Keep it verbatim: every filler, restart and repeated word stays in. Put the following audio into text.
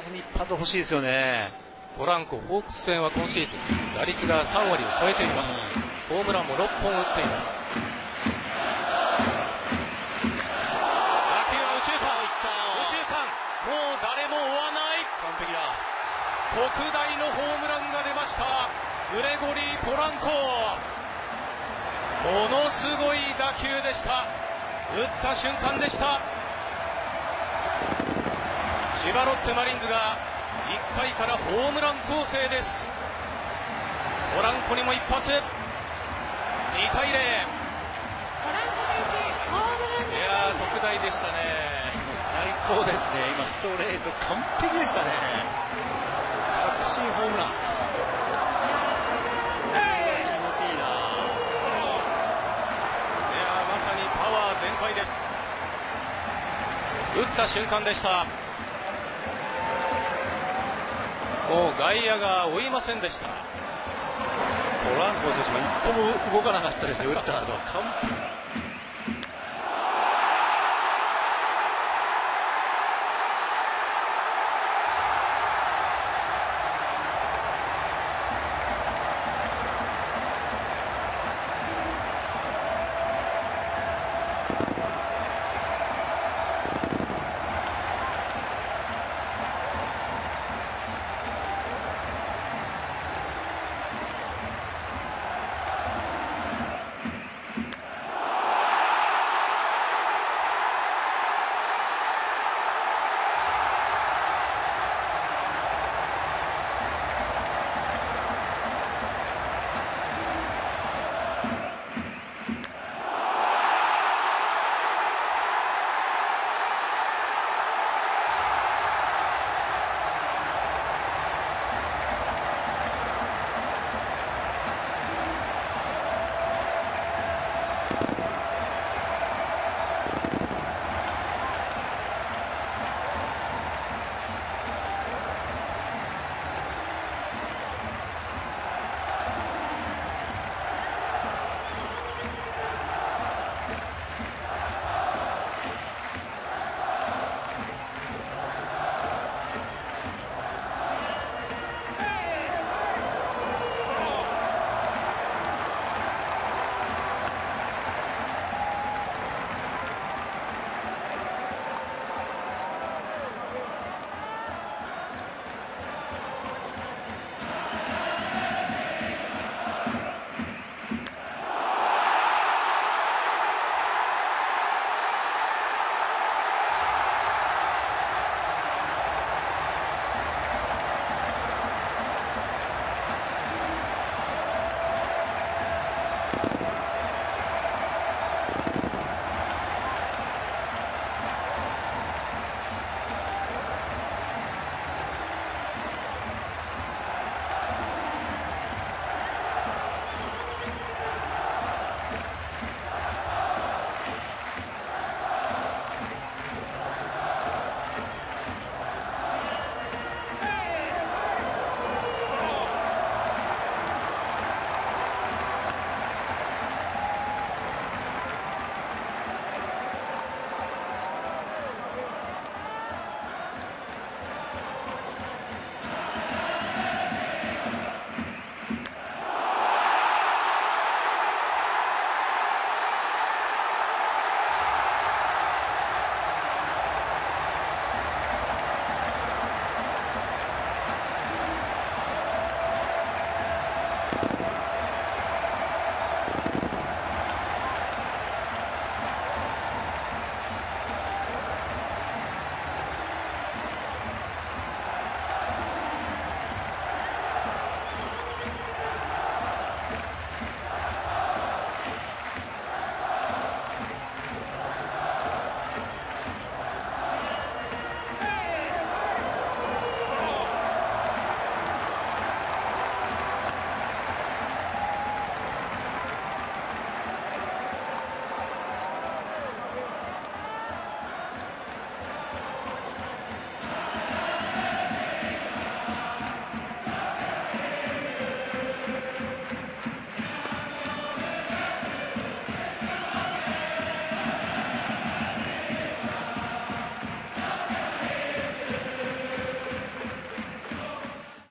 あれに一発欲しいですよね。ポランコ、ホークス戦は今シーズン打率がさんわりを超えています。ホームランもろっぽん打っています。打球は右中間、右中間、もう誰も追わない。完璧だ。特大のホームランが出ました、グレゴリー・ポランコ。ものすごい打球でした。打った瞬間でした。千葉ロッテマリーンズがいっかいからホームラン攻勢です。ポランコにも一発、にたいぜろ。いやー、特大でしたね。最高ですね。今ストレート完璧でしたね。確信ホームラン、全開です。打った瞬間でした。もう外野が追いませんでした。ポランコ選手も一歩も動かなかったですよ、打った後。